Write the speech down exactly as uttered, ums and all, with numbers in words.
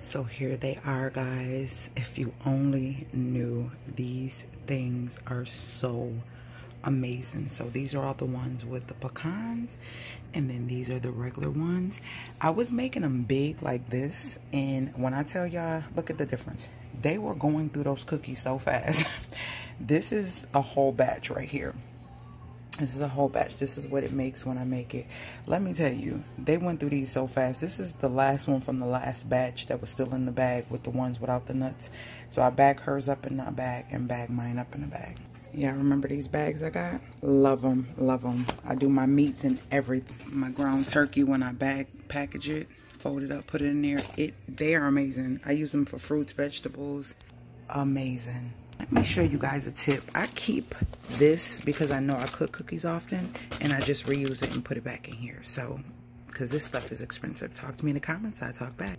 So here they are, guys. If you only knew, these things are so amazing. So these are all the ones with the pecans, and then these are the regular ones. I was making them big like this, and when I tell y'all, look at the difference. They were going through those cookies so fast. This is a whole batch right here. This is a whole batch. This is what it makes when I make it. Let me tell you, they went through these so fast. This is the last one from the last batch that was still in the bag with the ones without the nuts. So I bag hers up in the bag and bag mine up in the bag. Yeah, remember these bags I got? Love them, love them. I do my meats and everything. My ground turkey, when I bag, package it, fold it up, put it in there. It, they are amazing. I use them for fruits, vegetables. Amazing. Let me show you guys a tip. I keep this because I know I cook cookies often, and I just reuse it and put it back in here. So, because this stuff is expensive. Talk to me in the comments. I talk back.